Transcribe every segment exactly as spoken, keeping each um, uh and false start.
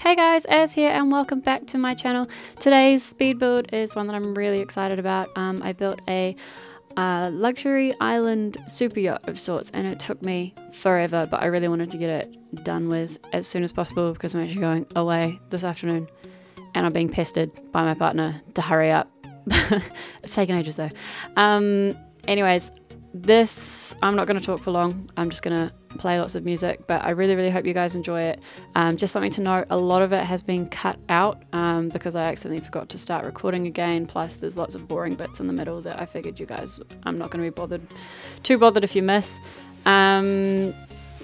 Hey guys, Ez here and welcome back to my channel. Today's speed build is one that I'm really excited about. Um, I built a uh, luxury island super yacht of sorts and it took me forever, but I really wanted to get it done with as soon as possible because I'm actually going away this afternoon and I'm being pestered by my partner to hurry up. It's taken ages though. Um, anyways, this, I'm not going to talk for long. I'm just going to play lots of music, but I really really hope you guys enjoy it. Um, just something to note, a lot of it has been cut out um, because I accidentally forgot to start recording again, plus there's lots of boring bits in the middle that I figured you guys, I'm not going to be bothered too bothered if you miss. Um,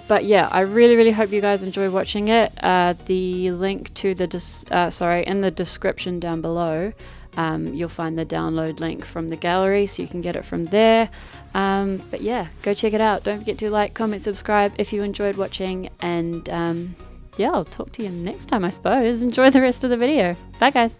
but yeah, I really really hope you guys enjoy watching it. Uh, the link to the, dis uh, sorry, in the description down below, um, you'll find the download link from the gallery so you can get it from there. Um, but yeah, go check it out. Don't forget to like, comment, subscribe if you enjoyed watching, and um, yeah, I'll talk to you next time I suppose. Enjoy the rest of the video. Bye guys.